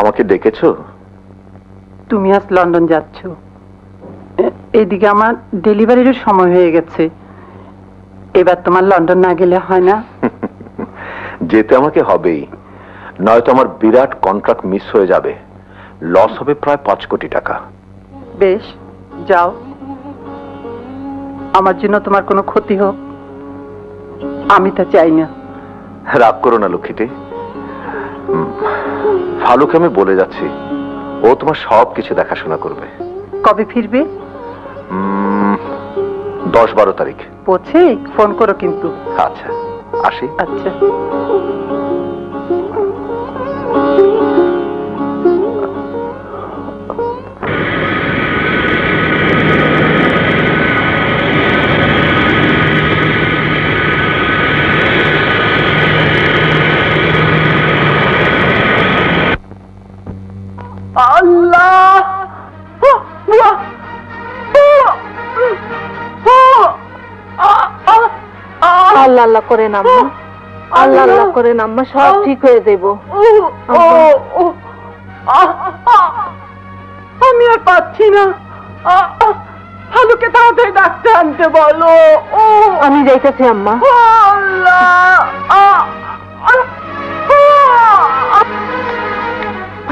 আমাকে ডেকেছো? তুমি আজ লন্ডন যাচ্ছ, এদিকে আমার ডেলিভারিরও সময় হয়ে গেছে। এবার তোমার লন্ডন না গেলে হয় না? যেতে আমাকে হবেই, নয়তো আমার বিরাট কন্ট্রাক্ট মিস হয়ে যাবে, লস হবে প্রায় ৫ কোটি টাকা। বেশ, যাও, আমার জন্য তোমার কোনো ক্ষতি হোক আমি তা চাই না। রাগ করো না লক্ষ্মীটি, ফালুকে আমি বলে যাচ্ছি, ও তোমার সব কিছু দেখাশোনা করবে। কবে ফিরবে? ১০-১২ তারিখ। পৌঁছে ফোন করো কিন্তু। আচ্ছা, আসি। আচ্ছা, আল্লাহ আল্লাহ করেন আম্মা, আল্লাহ আল্লাহ করেন আম্মা, সব ঠিক হয়ে দেব। আমি আর পাচ্ছি না, হালুকে তাড়াতাড়ি ডাক্তার আনতে বলো। আমি যাইতেছি আম্মা।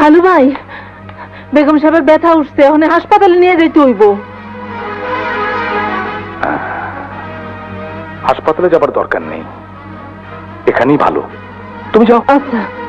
হালু ভাই, বেগম সাহেবের ব্যথা উঠছে, ওখানে হাসপাতালে নিয়ে যাইতে হইব। হাসপাতালে যাবার দরকার নেই, এখানেই ভালো, তুমি যাও। আচ্ছা।